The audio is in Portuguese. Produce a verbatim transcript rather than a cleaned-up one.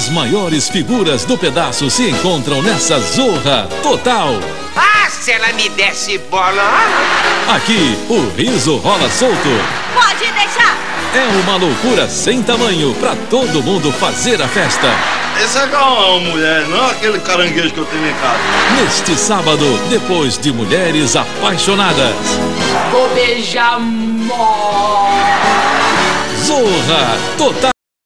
As maiores figuras do pedaço se encontram nessa Zorra Total. Ah, se ela me desse bola! Aqui, o riso rola solto. Pode deixar! É uma loucura sem tamanho pra todo mundo fazer a festa. Esse é calma, mulher, não aquele caranguejo que eu tenho em casa. Neste sábado, depois de Mulheres Apaixonadas. Vou beijar mó. Zorra Total.